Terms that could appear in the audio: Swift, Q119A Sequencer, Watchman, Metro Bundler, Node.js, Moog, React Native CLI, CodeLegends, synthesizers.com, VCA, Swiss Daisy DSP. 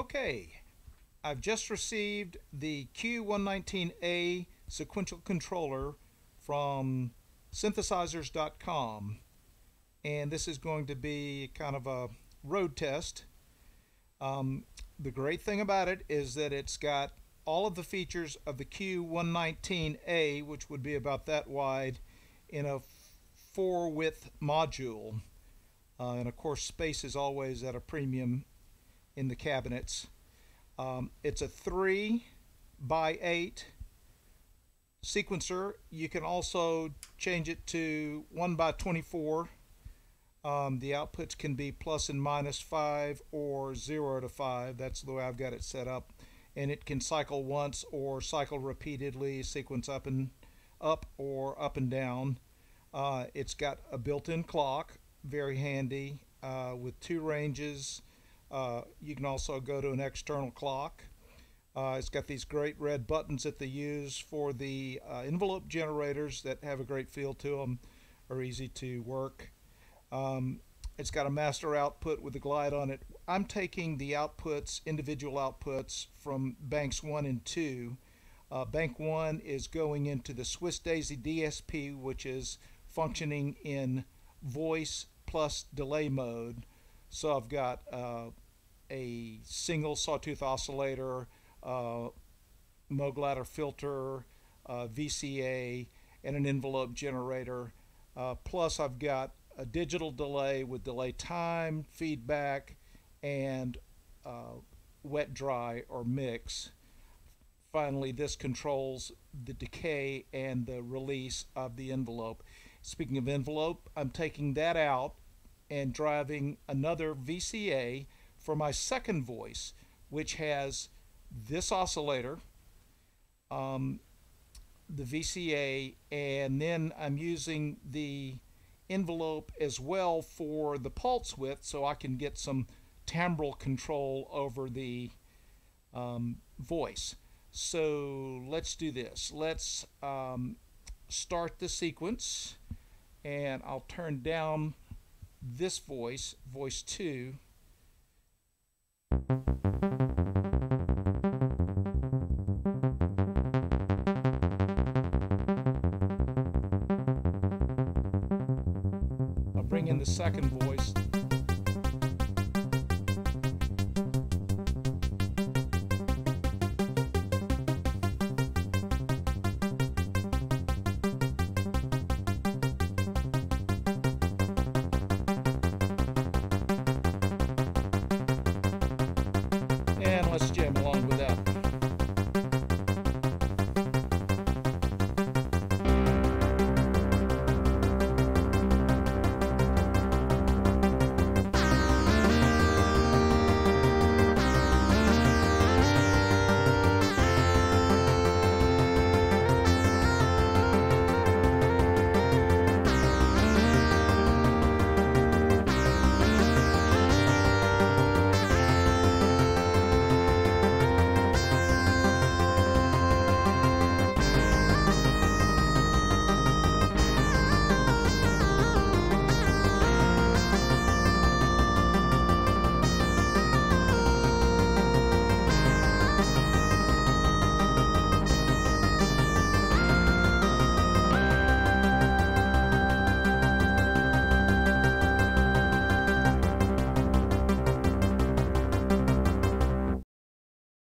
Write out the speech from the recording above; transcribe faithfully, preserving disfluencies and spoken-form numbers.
Okay, I've just received the Q one nineteen A sequential controller from synthesizers dot com, and this is going to be kind of a road test. Um, the great thing about it is that it's got all of the features of the Q one nineteen A, which would be about that wide, in a four-width module. Uh, and of course, space is always at a premium in the cabinets. Um, it's a three by eight sequencer. You can also change it to one by twenty-four. Um, the outputs can be plus and minus five or zero to five. That's the way I've got it set up. And it can cycle once or cycle repeatedly, sequence up and up or up and down. Uh, it's got a built-in clock, very handy, uh, with two ranges. Uh, you can also go to an external clock. Uh, it's got these great red buttons that they use for the uh, envelope generators that have a great feel to them, are easy to work. Um, it's got a master output with a glide on it. I'm taking the outputs, individual outputs, from banks one and two. Uh, bank one is going into the Swiss Daisy D S P, which is functioning in voice plus delay mode. So I've got uh, a single sawtooth oscillator, uh, Moog ladder filter, uh, V C A, and an envelope generator. Uh, plus I've got a digital delay with delay time, feedback, and uh, wet, dry, or mix. Finally, this controls the decay and the release of the envelope. Speaking of envelope, I'm taking that out and driving another V C A for my second voice, which has this oscillator, um, the V C A, and then I'm using the envelope as well for the pulse width, so I can get some timbral control over the um, voice. So let's do this. Let's um, start the sequence, and I'll turn down this voice, voice two. I'll bring in the second voice.